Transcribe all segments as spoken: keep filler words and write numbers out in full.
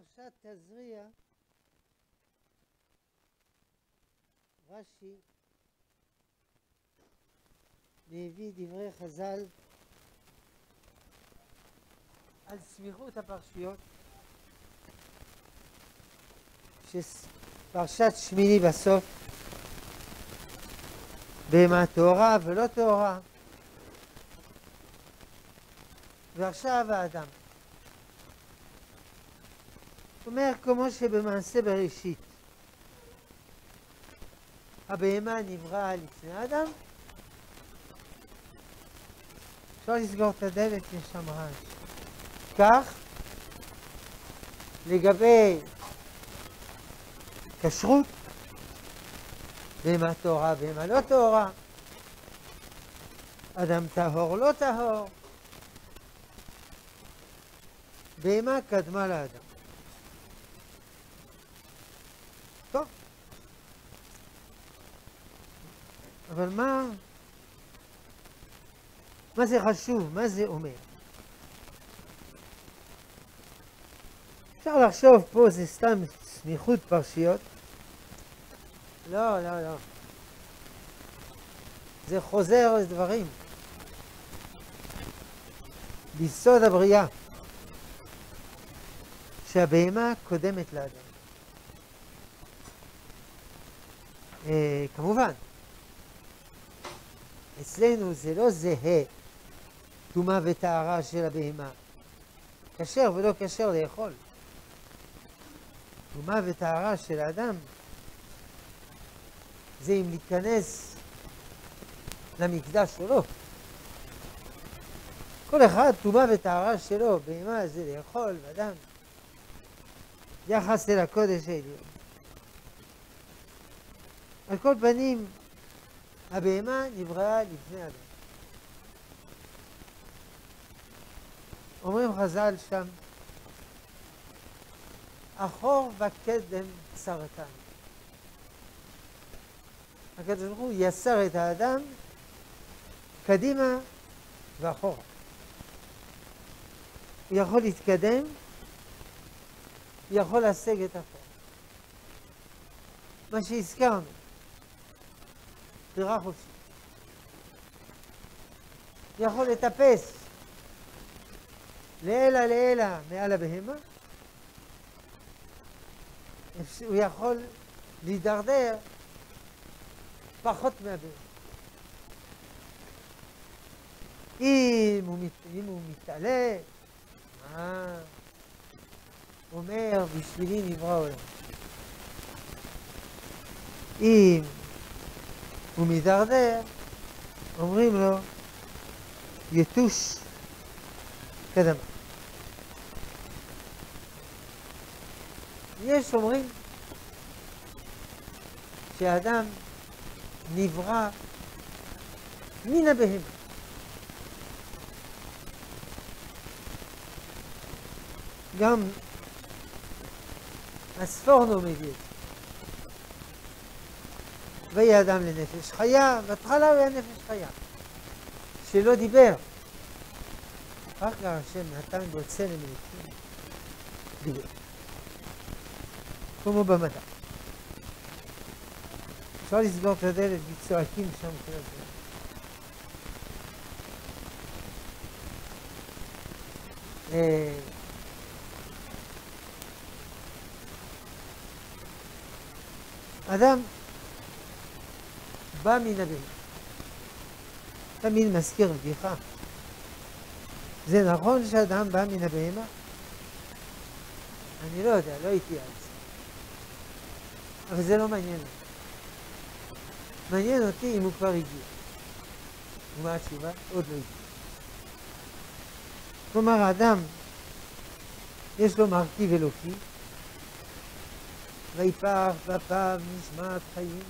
בפרשת תזריע, רש"י מביא דברי חז"ל על סמיכות הפרשיות, שפרשת שמיני בסוף, בהמה טהורה ולא טהורה, ועכשיו האדם. הוא אומר, כמו שבמעשה בראשית הבהמה נבראה לפני האדם, אפשר לסגור את הדלת לשמרן. כך, לגבי כשרות, בהמה טהורה, בהמה לא טהורה, אדם טהור, לא טהור, בהמה קדמה לאדם. טוב. אבל מה, מה זה חשוב? מה זה אומר? אפשר לחשוב פה זה סתם סמיכות פרשיות? לא, לא, לא. זה חוזר לדברים. ביסוד הבריאה, שהבהמה קודמת לאדם. אה, כמובן, אצלנו זה לא זהה טומאה וטהרה של הבהמה. כשר ולא כשר לאכול. טומאה וטהרה של האדם, זה אם להיכנס למקדש או לא. כל אחד טומאה וטהרה שלו, בהמה זה לאכול, ואדם יחס אל הקודש העליון. על כל פנים, הבהמה נבראה לפני אדם. אומרים חז"ל שם, אחור וקדם צרתן. הקדוש ברוך הוא יסר את האדם קדימה ואחורה. הוא יכול להתקדם, הוא יכול להשיג את החור. מה שהזכרנו, בחירה חופשית. הוא יכול לטפס לעילה לעילה מעל הבהמה, הוא יכול להידרדר פחות מהבהמה. אם הוא, מת, אם הוא מתעלה, אה, אומר, בשבילי נברא העולם. אם הוא מתדרדר, אומרים לו, יתוש קדמה. יש אומרים שהאדם נברא מן הבהמה. גם הספורנו מביא. ויהיה אדם לנפש חיה, בהתחלה הוא היה נפש חיה, שלא דיבר. אחר כך השם נתן בו צלם אלוקים, דיבר. כמו במדע. אפשר לסגור את הדלת וצועקים שם כל הזמן. אה... אדם בא מן הבהמה. תמיד מזכיר בדיחה. זה נכון שאדם בא מן הבהמה? אני לא יודע, לא הייתי על זה. אבל זה לא מעניין אותי. מעניין אותי אם הוא כבר הגיע. ומה התשובה? עוד לא הגיע. כלומר, האדם, יש לו מרכיב אלוקי, ויפח ופח נשמת חיים.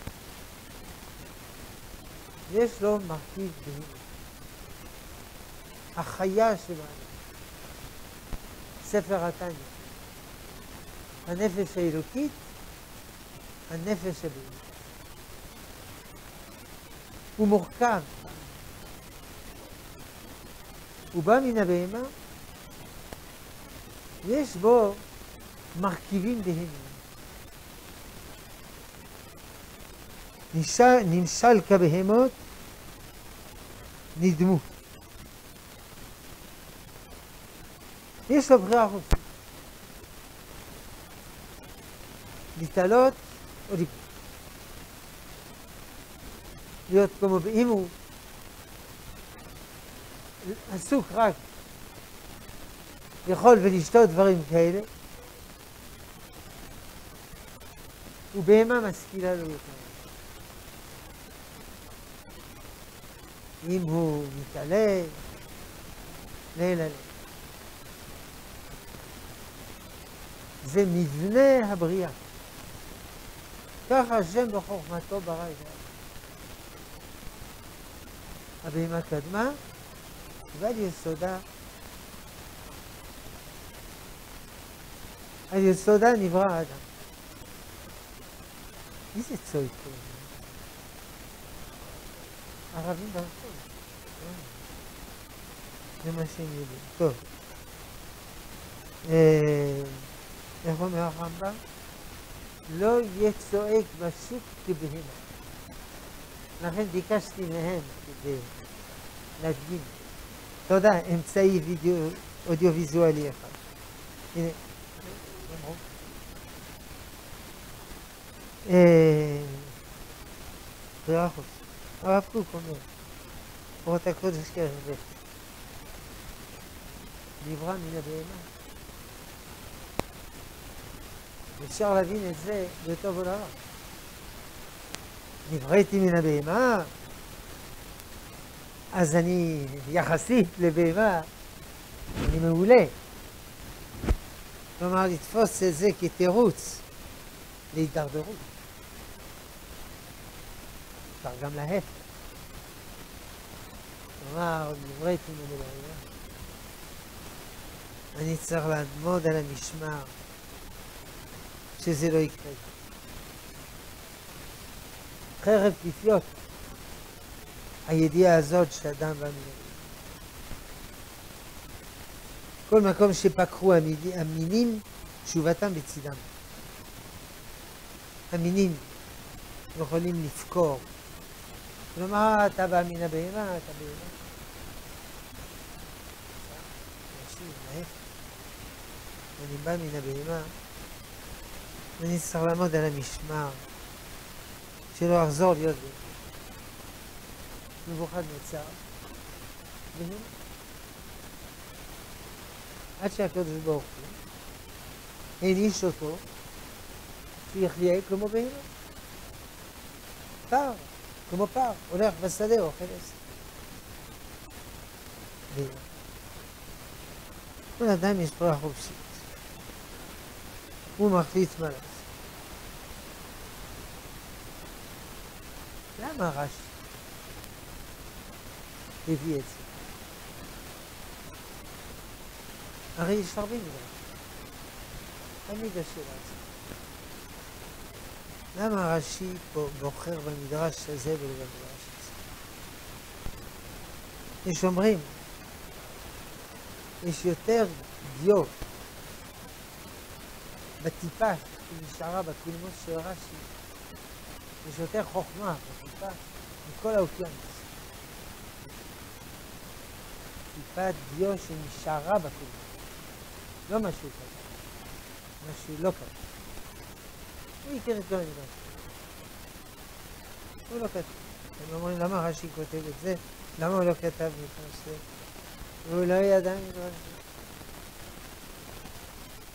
יש לו מרכיב בהמה. החיה שבאדם. ספר התניא. הנפש האלוקית, הנפש הבהמית. הוא מורכב. הוא בא מן הבהמה, ויש בו مغترين بهم، نمسلك بهمات ندموه. יש לבחירה החופשית להתעלות או ליפול, להיות כמו אם הוא עסוק רק לאכול ולשתות דברים כאלה, ובהמה משכילה לו יותר. אם הוא מתעלה לילה לילה, זה מבנה הבריאה. ככה השם בחוכמתו ברא את האדם. הבהמה קדמה ועל יסודה, על יסודה נברא האדם. מי זה צועק פה? ערבים ברחוב. זה מה שהם יודעים. טוב. איך אומר הרמב"ם? לא יהיה צועק בשוק כבהמה. לכן ביקשתי מהם כדי להדגים. תודה, אמצעי אודיו-ויזואלי אחד. הנה. בריאה חופשית. הרב קוק אומר, אורות הקודש כרבית, נברא מן הבהמה. אפשר להבין את זה בטוב או לרע. נבראתי מן הבהמה, אז אני יחסית לבהמה, אני מעולה. כלומר, לתפוס את זה כתירוץ להתדרדרות. אפשר גם להפך. כלומר, נבראתי מן הבהמה, אני צריך לעמוד על המשמר שזה לא יקרה. חרב תפיות, הידיעה הזאת שאדם בא מינים. כל מקום שפקחו המינים, תשובתם בצדם. המינים יכולים לפקור. כלומר, אתה בא מן הבהמה, אתה בהמה. תקשיב, להפך. אני בא מן הבהמה, אני צריך לעמוד על המשמר, שלא אחזור להיות מבוכד מצער. עד שהקדוש ברוך הוא העניש אותו, שהוא יחיה כמו בהמה. פר, כמו פר, הולך בשדה, אוכל עשב. כל אדם יש בריאה חופשית. הוא מחליט מה לעשות. למה רש"י הביא את זה? הרי יש הרבה דברים. תמיד השאלה הזאת. למה רש"י בוחר במדרש הזה ולא במדרש הזה? יש אומרים, יש יותר דיוק בטיפה שנשארה בקולמוס של רש"י, יש יותר חוכמה בטיפה מכל האוקיינוס. טיפת דיו שנשארה בקולמוס. לא משהו כזה. משהו לא כזה. הוא הכיר את כל הנדרש. הוא לא כתב. הם אומרים למה רש"י כותב את זה? למה הוא לא כתב את זה? והוא לא ידע מדרש.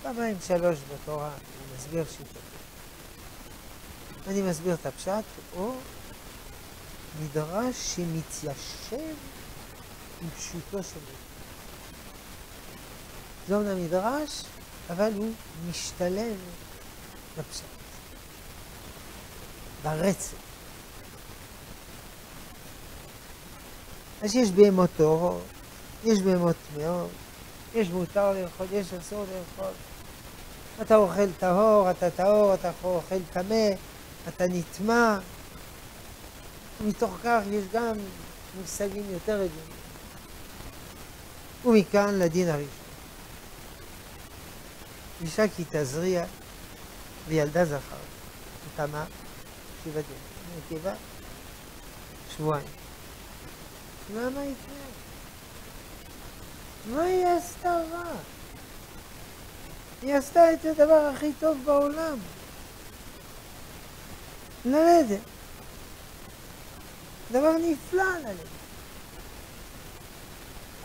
פעמיים שלוש בתורה, אני מסביר שיטות. אני מסביר את הפשט, או מדרש שמתיישב עם פשוטו שלו. זה אומנם מדרש, אבל הוא משתלב בפשט, ברצף. אז יש בהמות טהורות, יש בהמות טמאות, יש מותר לאכול, יש אסור לאכול. אתה אוכל טהור, אתה טהור, אתה אוכל טמא, אתה נטמא. ומתוך כך יש גם מושגים יותר רגילים. ומכאן לדין הראשון. بشكل تسريع بيلدزها خالص. تمام كده كده كده شوية. لا ما يتعب ما يستغى يستغى את הדבר הכי טוב בעולם ללדת, דבר נפלא ללדת.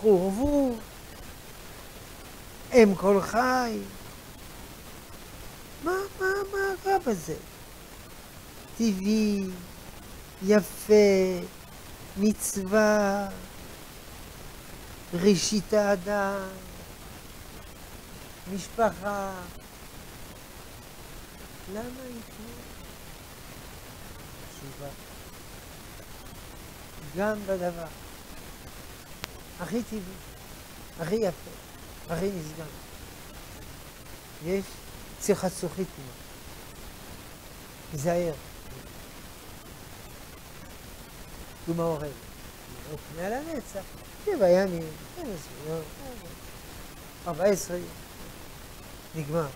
קורבו אם כל חי. מה מה מה הרע בזה? טבעי, יפה, מצווה, ראשית האדם, משפחה. למה יתנו? תשובה. גם בדבר הכי טבעי, הכי יפה, הכי נשגב, יש צריכת סוכית מאוד. תיזהר. דומה אורל. הוא פנה לנצח. שבע ימים, עשרים יום, ארבע עשרה יום. נגמר.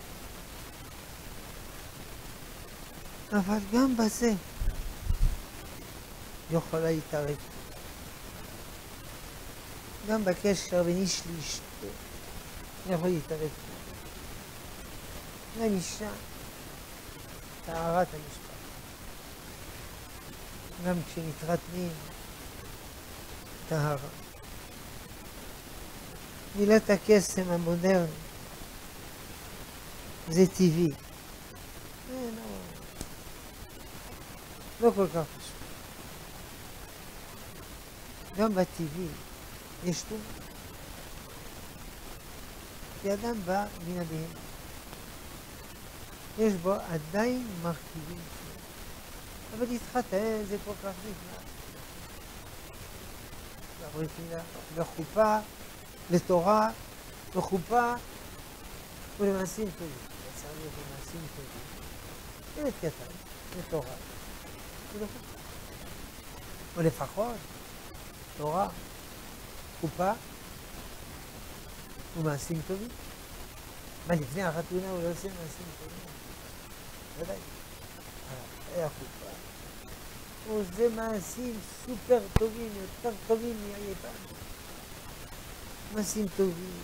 אבל גם בזה יכולה להתערב. גם בקשר בין איש לאשתו יכול להתערב. גם אישה, טהרת המשפחה. גם כשמתחתנים, טהרה. מילת הקסם המודרנית זה טבעי. אה, לא, לא כל כך פשוט. גם בטבעי יש טוב. כי אדם בא מן הבהמה. יש בו עדיין מרכיבים שלו. אבל להתחתן זה כל כך נפלא. לברית מילה, לחופה, לתורה, לחופה ולמעשים טובים. יצא להיות למעשים טובים. ילד קטן, לתורה ולחופה. או לפחות, תורה, חופה ומעשים טובים. מה, לפני החתונה הוא לא עושה מעשים טובים? ודאי. היה חופה. הוא עושה מעשים סופר טובים, יותר טובים מאי פעם. מעשים טובים,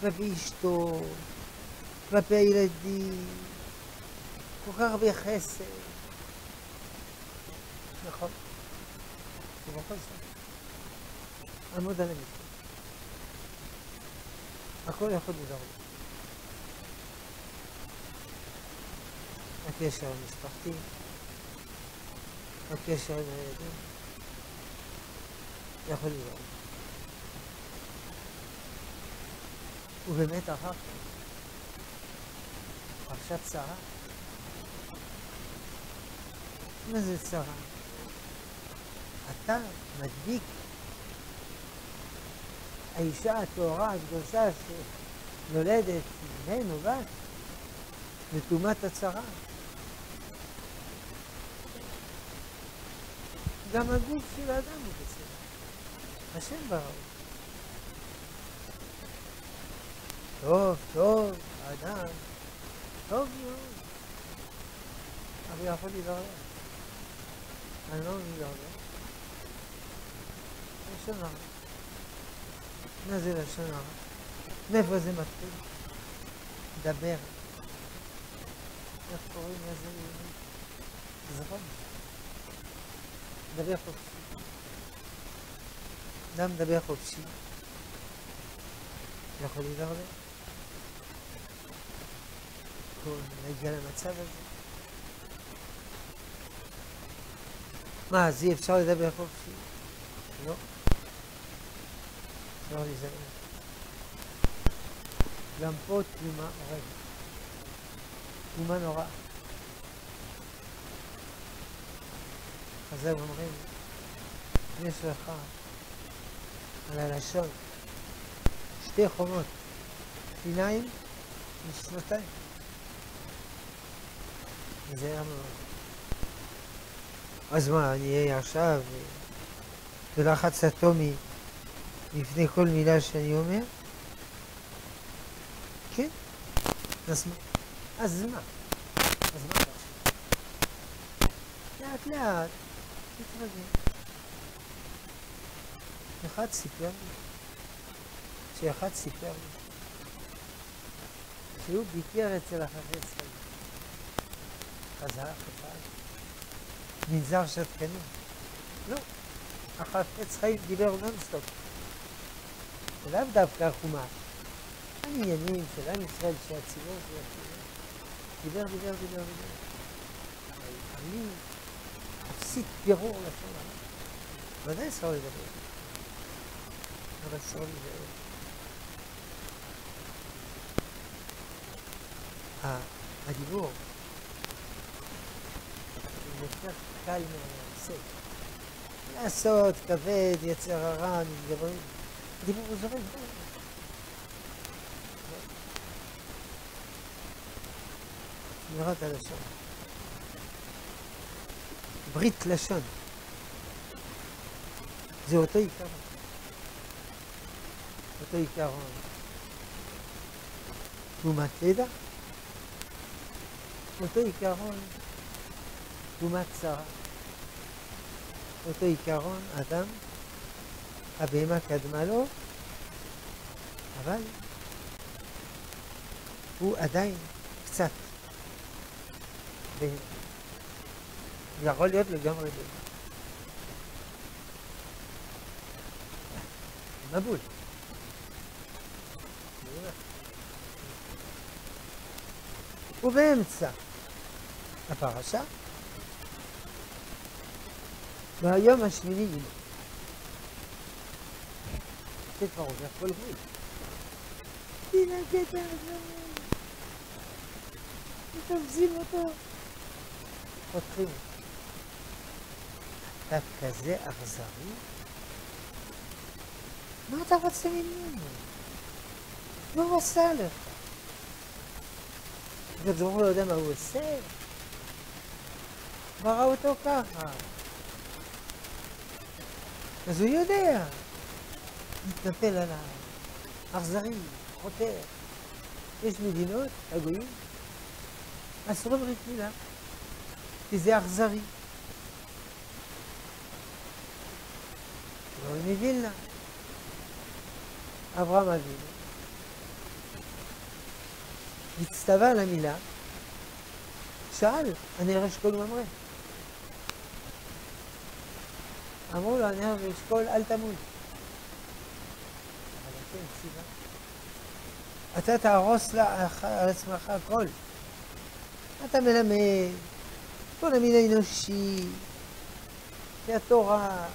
כלפי אשתו, כלפי הילדים, כל כך הרבה חסד. נכון. ובכל זאת. עמוד על המצוות. הכל יכול לדרום. הקשר המשפחתי, הקשר עם הילדים, יכול לדרום. ובאמת אחר כך, פרשת שרה. מה זה שרה? אתה מדביק. האישה הטהורה הקדושה שנולדת ממנו בת, לטומאת הצרה. גם הגוף של האדם הוא בצרה. השם ברא. טוב, טוב, האדם, טוב מאוד. אבל יכול להידרדר. אני לא להידרדר. השם ברא. מה זה לשון הרע? מאיפה זה מתחיל? דבר. איך קוראים לזה? זרום. דבר חופשי. אדם דבר חופשי. יכול להידרדר. יכול להגיע למצב הזה. מה, אז אי אפשר לדבר חופשי? לא. לא להיזהר. גם פה תלומה הורגת. תלומה נורא. חז"ל אומרים, יש לך על הלשון שתי חומות, שיניים ושפתיים. זה היה מאוד. אז מה, אני אהיה עכשיו בלחץ אטומי לפני כל מילה שאני אומר? כן? اسمع اسمع اسمع لا لا يا خات سيبيان يا خات سيبيان شو بيكير אצל החבר שלי חזר חפש נזהר שתקנים לא החפץ חיים דיבר נונסטופ ולאו דווקא חומש העניינים של עם ישראל שהציבור דיבר דיבר דיבר אבל אני הפסיק פירור לשון ודאי אסור לדבר אבל אסור לדבר הדיבור הוא יותר קל מהעושה לעשות כבד, יצר הרע, נתגברים הדיבור הוא זורם שמירת הלשון ברית לשון זה אותו עיקרון אותו עיקרון תרומת לידה אותו עיקרון תרומת שרה אותו עיקרון אדם הבהמה קדמה לו אבל הוא עדיין קצת יכול להיות לגמרי במה מבול ובאמצע הפרשה והיום השמיני גילה זה כבר עובר כל גבול תנגד הרבה תפזים אותו חותכים. אתה כזה אכזרי? מה אתה רוצה ממנו? מה הוא עושה לך? הקדוש ברוך הוא לא יודע מה הוא עושה? ברא אותו ככה. אז הוא יודע. מתנפל עליו. אכזרי, חותך. יש מדינות, הגויים, אסורים ברית מילה. כי זה אכזרי. לא מבין לה. אברהם אבינו. הצטווה על המילה, שאל, הנער אשכול ממרא. אמרו לו, הנער אשכול, אל תמות. אבל כן, סיבה. אתה תהרוס לה על עצמך הכל. אתה מלמד. כל המין האנושי, זה התורה,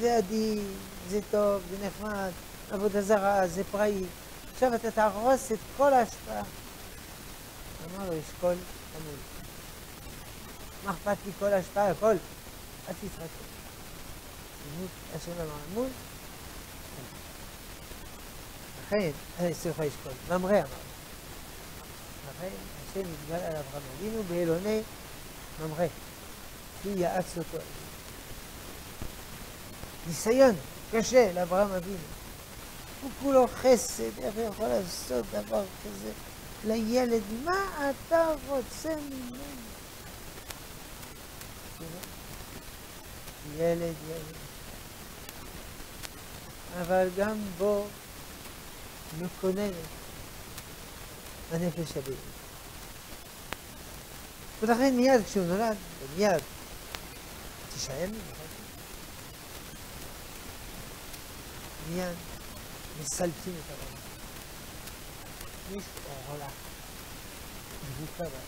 זה הדין, זה טוב, זה נחמד, עבודה זרה, זה פראי. עכשיו אתה תהרוס את כל ההשפעה. אמר לו, אשכול תמות. מה אכפת לי כל ההשפעה? הכל. אל תתחתן. תמות השם המעמוד. לכן, סליחה אשכול, ממרא אמר. לכן, השם נתגלה על אברהם אבינו באלוני, ממרא, כי יעץ אותו. ניסיון קשה לאברהם אבינו. הוא כולו חסד, איך הוא יכול לעשות דבר כזה לילד? מה אתה רוצה ממנו? ילד, ילד. אבל גם בו מקוננת הנפש הבית. ולכן מיד כשהוא נולד, מיד תשעה מיד, מיד מסלקים את הרעיון. יש אורלה, דבוקה בה.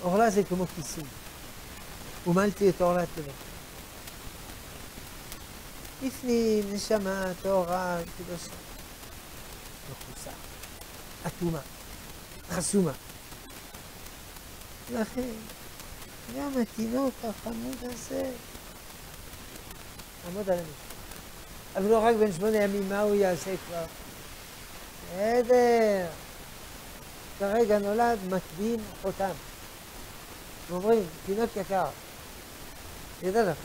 אורלה זה כמו כיסוי. ומלתי את אורלת לבית. לפנים, נשמה, תורה, קדושה. מחוסה, אטומה, חסומה. לכן, גם התינוק החמוד הזה עמוד על המשפט. אבל לא רק בין שמונה ימים, מה הוא יעשה כבר? בסדר. כרגע נולד, מטביעים חותם. ואומרים, תינוק יקר, ידע לך,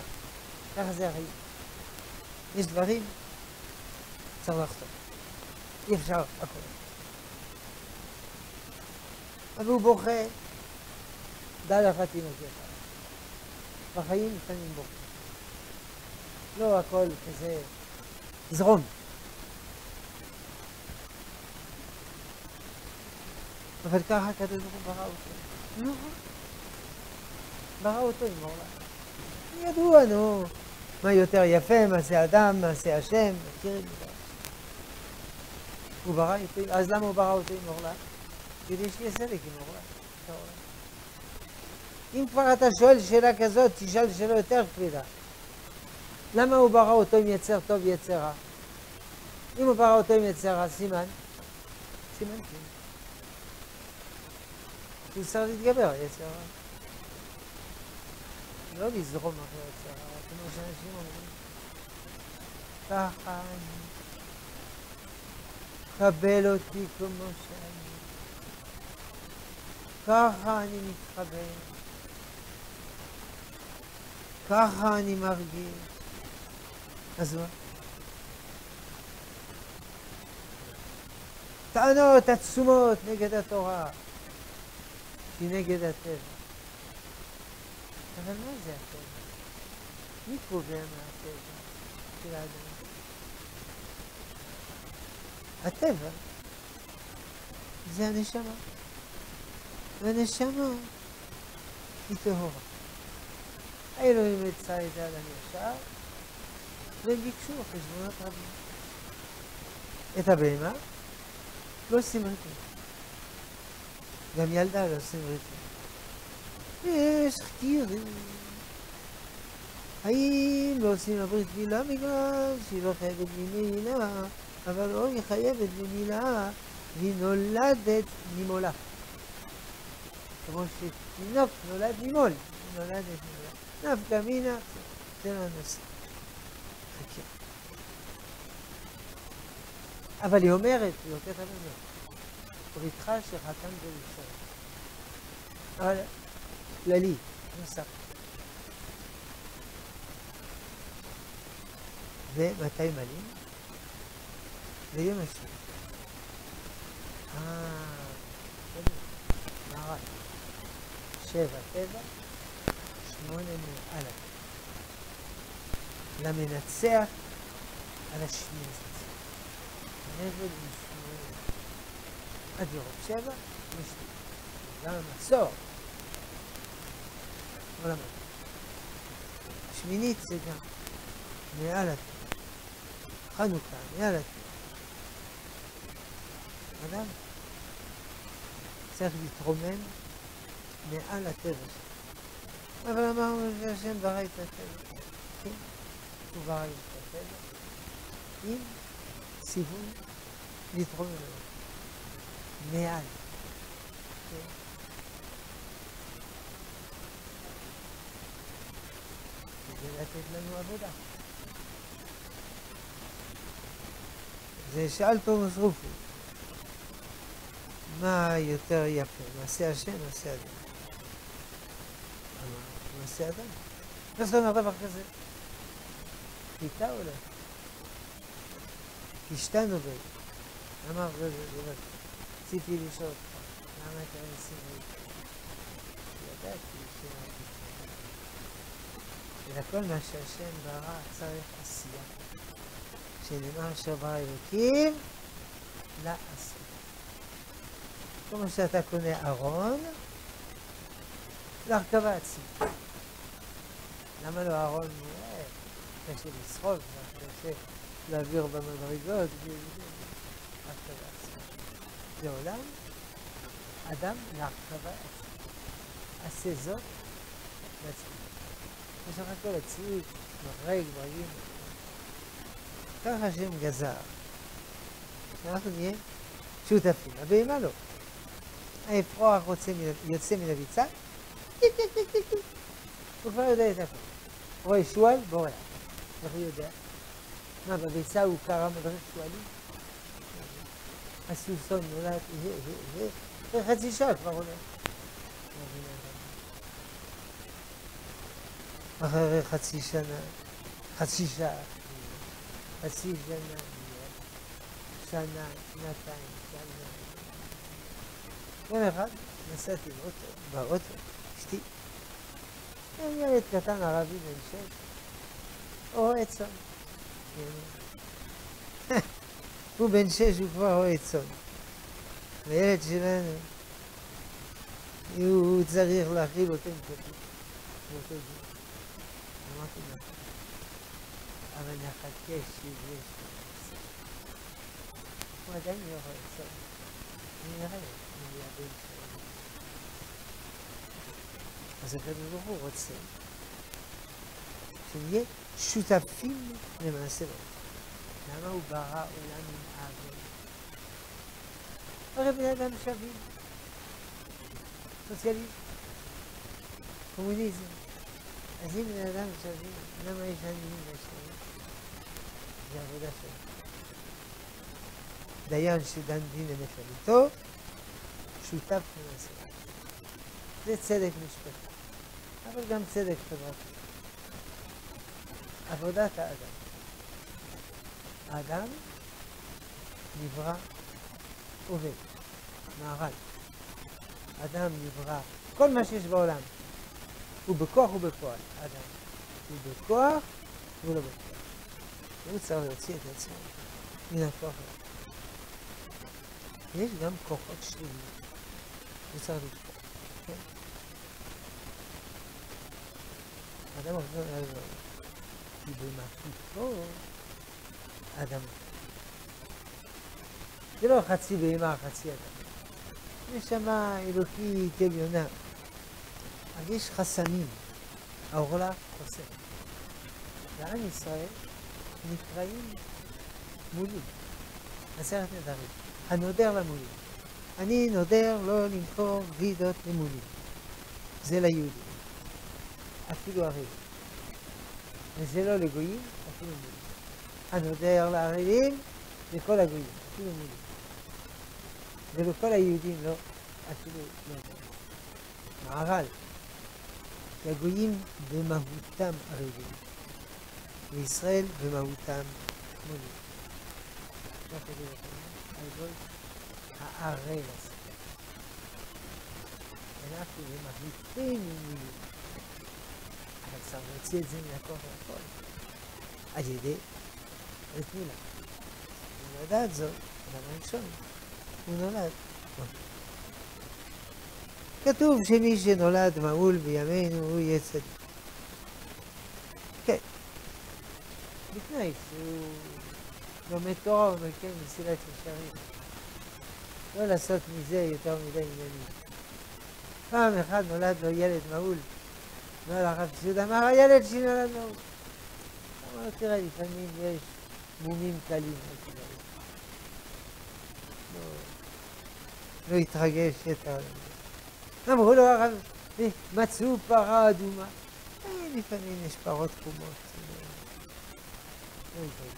ככה זה החיים. יש דברים, צריך לחתום. אי אפשר, הכל. ابو بوخه دادا فاطمه كده בחיים קטנים בו. לא הכל כזה זרום. אבל ככה הקדוש ברוך הוא ברא אותו. נו, ברא אותו עם העולם. ידוע, נו, מה יותר יפה, מעשה אדם, מעשה השם, מכירים את זה. הוא ברא אותו, אז למה הוא ברא אותו עם העולם? כדי שיהיה סדק עם העולם. אם כבר אתה שואל שאלה כזאת, תשאל שאלה יותר כבדה. למה הוא ברא אותו עם יצר טוב ויצר רע? אם הוא ברא אותו עם יצר רע, סימן? סימן כן. הוא צריך להתגבר, יצר רע. לא לזרום אחרי יצר רע, כמו שאנשים אומרים. ככה אני. קבל אותי כמו שאני. ככה אני מתחבר. ככה אני מרגיש. אז מה? טענות עצומות נגד התורה, שהיא נגד הטבע. אבל מה זה הטבע? מי קובע מהטבע של האדם? הטבע זה הנשמה. והנשמה היא טהורה. האלוהים יצא את האדם ישר, והם ביקשו חשבונות רבים. את הבהמה לא סמרתי. גם ילדה לא סמרתי. יש חתירים. האם לא עושים הברית מילה בגלל שהיא לא חייבת במילה, אבל לא היא חייבת במילה, והיא נולדת ממולה. כמו שתינוק נולד ממול, היא נולדת ממולה. נפגע מינה, זה לא הנושא. חכה. אבל היא אומרת, היא הולכת על זה. בריתך שחתם בלשון. אבל כללי, נוסף. ומתי מלאים? ויום השני. אה, שבע. נערת. שבע, שבע. שמונה מעלה. למנצח על השנית. נבל משמונה. עד יורב שבע, משנית. גם המצור. לא למד. שמינית זה גם. מעל התורה. חנוכה, מעל התורה. אדם צריך להתרומם מעל התורה שלו. אבל אמרנו שהשם ברא את הטבע. כן, הוא ברא את הטבע. עם סיבוב לתרום אליו. מעל. כן. כדי לתת לנו עבודה. זה שאל תומס רופי. מה יותר יפה? מעשה השם, מעשה אדם. מעשה אדם. לא זאת אומרת דבר כזה. חיטה אולי. כשתה נובד. אמר, לא, לא, לא. ציפי לשאול אותך. למה אתה עושים לי? ידעתי שאלה. ולכל מה שהשם ברא צריך עשייה. שנאמר שברא אלוקים, לעשייה. כמו שאתה קונה ארון, להרכבה עצמית. למה לא ארון נראה? קשה לסחוב, קשה להעביר במדרגות, להרכבה עצמית. זה עולם, אדם להרכבה עצמית. עשה זאת לעצמית. יש לך כל עצמית, מרג, מרגים. כך השם גזר. אנחנו נהיה שותפים, הבהמה לא. האפרוח יוצא מן הביצה, טיק טיק טיק טיק טיק. הוא כבר יודע את הכל. רואה שואל, בורח. איך הוא יודע? מה, בביצה הוא קרא מדריך שואלים? הסוסון נולד, חצי שעה כבר עולה. אחרי חצי שנה, חצי שעה, חצי שנה, שנה, שנתיים, שנה. כל אחד. مسافة أطول بأطول كتير. يعني يا ريت كان عربي من شيء. هو إتصل. هو بين شيء شو فا هو إتصل. غير تجينا. يو تصغير الأخير وتنكر. وتنكر. ما تقدر. أبدا خديش شيء. ما دام يهو إتصل. אז הקדוש ברוך הוא רוצה שנהיה שותפים למעשה ברוך הוא. למה הוא ברא עולם עם עוול? הרי בני אדם שווים. סוציאליזם, קומוניזם. אז אם בני אדם שווים, למה יש עניים ושווים? זה עבודה שווה. דיין שדן דין למפעליתו, שותף למעשה. זה צדק משפטי, אבל גם צדק חברתי. עבודת האדם. האדם נברא עובד, מערן. אדם נברא, כל מה שיש בעולם, הוא בכוח ובפועל. אדם הוא בכוח והוא לא בכוח. הוא צריך להוציא את עצמו מן הכוח הזה. יש גם כוחות שליליים, הוא צריך לבחור, כן? האדם עובד על זה, כי במחיתו, האדם עובד. זה לא חצי בהמה, חצי אדם. נשמה אלוקית עליונה, אבל יש חסמים, העורלה חוסם. ועם ישראל נקראים מולים, עשרת נדרים. הנודר למולים. אני נודר לא למכור גלידות למולים. זה ליהודים. אפילו ערבים. וזה לא לגויים, אפילו מולים. הנודר לערבים זה כל הגויים, אפילו מולים. ולכל היהודים לא, אפילו לא. מערל. הגויים במהותם ערבים. וישראל במהותם מולים. מה כדי לכם? הגוי הערל הזה. אנחנו מהליפים מילים. אבל צריך להוציא את זה מן הכוח לפועל. על ידי ברית מילה. ולדעת זאת, אדם הראשון, הוא נולד. כתוב שמי שנולד מעול בימינו הוא יהיה צדיק. כן. בתנאי שהוא לומד תורה ומקיים מסילת ישרים. לא לעשות מזה יותר מדי עניינים. פעם אחת נולד לו ילד מעול. נולד הרב ציוד אמר, הילד שנולד מעול. אמר לו, תראה, לפעמים יש מומים קלים. לא התרגש יותר. אמרו לו הרב, מצאו פרה אדומה. לפעמים יש פרות קומות. לא התרגש.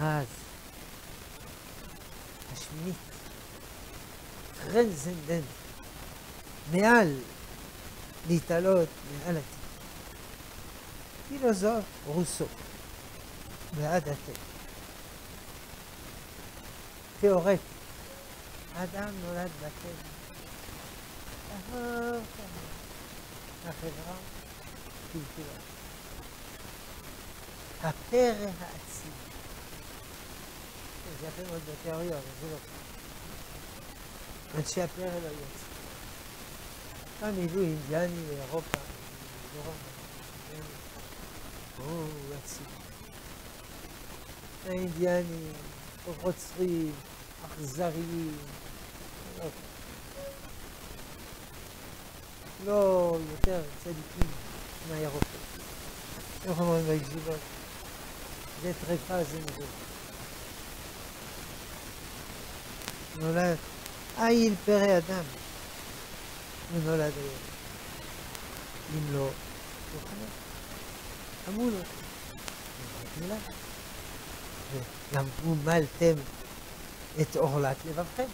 אז השמינית, טרנסנדנט, מעל להתעלות, מעל הטבע. פילוסוף רוסו, בעד הטבע. תיאורטי, אדם נולד בטבע. אחר כך, החברה קלקלה. הפרא העצים. זה יפה מאוד בתיאוריה, אבל זה לא כך. אנשי הפרא לא יוצא. פעם הביאו אינדיאנים לאירופה, לדרום, או, יוצאים. האינדיאנים, רוצחים, אכזריים, לא כך. לא יותר צדיקים מהאירופה. איך אומרים בישיבות? זה טריפה, זה מזור. נולד איל פרא אדם, ונולד היום. אם לא, לא חנך. אמרו לו, נולד מילה. וגם גומלתם את אורלת לבבכם.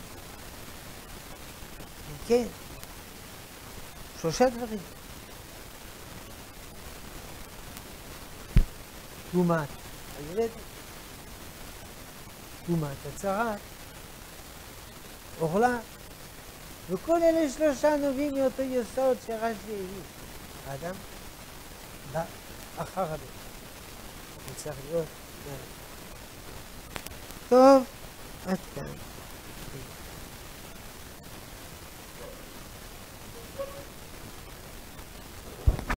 כן, שלושה דברים. גומת הילד, גומת הצרת, Oğlan, do koljene išlo šano vinio, to je sao će ražje ivi. Adam, da, אחר הבן. אני צריך להיות, טוב, עד כאן.